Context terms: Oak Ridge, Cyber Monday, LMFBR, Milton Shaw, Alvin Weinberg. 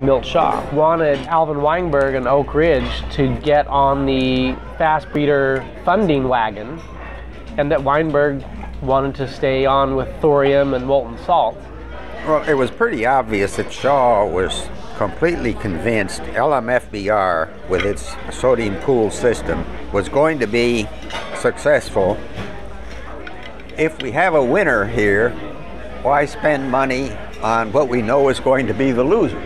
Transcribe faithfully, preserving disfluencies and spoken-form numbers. Milton Shaw wanted Alvin Weinberg and Oak Ridge to get on the fast breeder funding wagon, and that Weinberg wanted to stay on with thorium and molten salt. Well, it was pretty obvious that Shaw was completely convinced L M F B R, with its sodium pool system, was going to be successful. If we have a winner here, why spend money on what we know is going to be the loser?